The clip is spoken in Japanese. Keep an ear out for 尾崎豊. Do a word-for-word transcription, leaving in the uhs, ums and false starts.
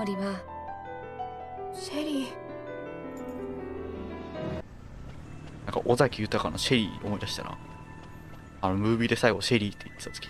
オリはシェリー、なんか尾崎豊のシェリー思い出したな。あのムービーで最後シェリーって言ってた時。